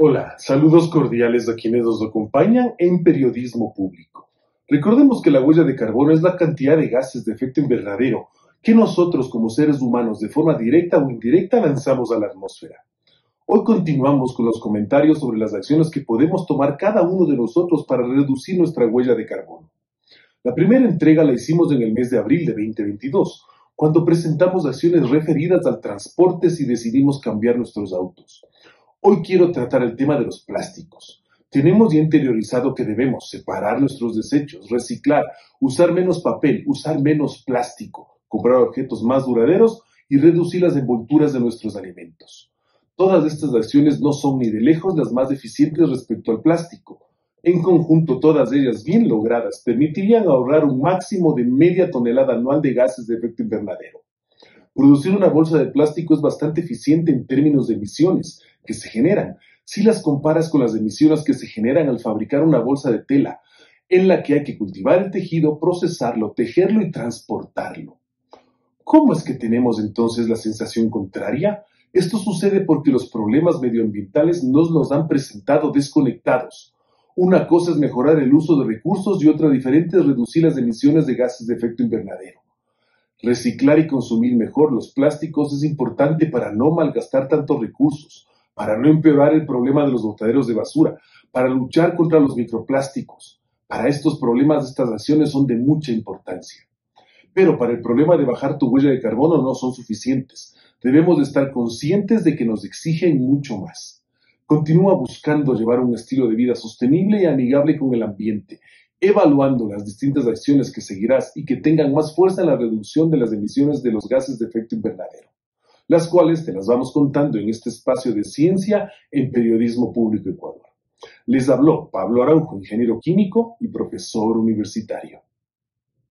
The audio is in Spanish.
Hola, saludos cordiales a quienes nos acompañan en Periodismo Público. Recordemos que la huella de carbono es la cantidad de gases de efecto invernadero que nosotros como seres humanos de forma directa o indirecta lanzamos a la atmósfera. Hoy continuamos con los comentarios sobre las acciones que podemos tomar cada uno de nosotros para reducir nuestra huella de carbono. La primera entrega la hicimos en el mes de abril de 2022, cuando presentamos acciones referidas al transporte si decidimos cambiar nuestros autos. Hoy quiero tratar el tema de los plásticos. Tenemos ya interiorizado que debemos separar nuestros desechos, reciclar, usar menos papel, usar menos plástico, comprar objetos más duraderos y reducir las envolturas de nuestros alimentos. Todas estas acciones no son ni de lejos las más eficientes respecto al plástico. En conjunto, todas ellas bien logradas permitirían ahorrar un máximo de media tonelada anual de gases de efecto invernadero. Producir una bolsa de plástico es bastante eficiente en términos de emisiones que se generan, si las comparas con las emisiones que se generan al fabricar una bolsa de tela, en la que hay que cultivar el tejido, procesarlo, tejerlo y transportarlo. ¿Cómo es que tenemos entonces la sensación contraria? Esto sucede porque los problemas medioambientales nos los han presentado desconectados. Una cosa es mejorar el uso de recursos y otra diferente es reducir las emisiones de gases de efecto invernadero. Reciclar y consumir mejor los plásticos es importante para no malgastar tantos recursos, para no empeorar el problema de los botaderos de basura, para luchar contra los microplásticos. Para estos problemas, estas acciones son de mucha importancia. Pero para el problema de bajar tu huella de carbono no son suficientes. Debemos de estar conscientes de que nos exigen mucho más. Continúa buscando llevar un estilo de vida sostenible y amigable con el ambiente, evaluando las distintas acciones que seguirás y que tengan más fuerza en la reducción de las emisiones de los gases de efecto invernadero, las cuales te las vamos contando en este espacio de ciencia en Periodismo Público Ecuador. Les habló Pablo Araujo, ingeniero químico y profesor universitario.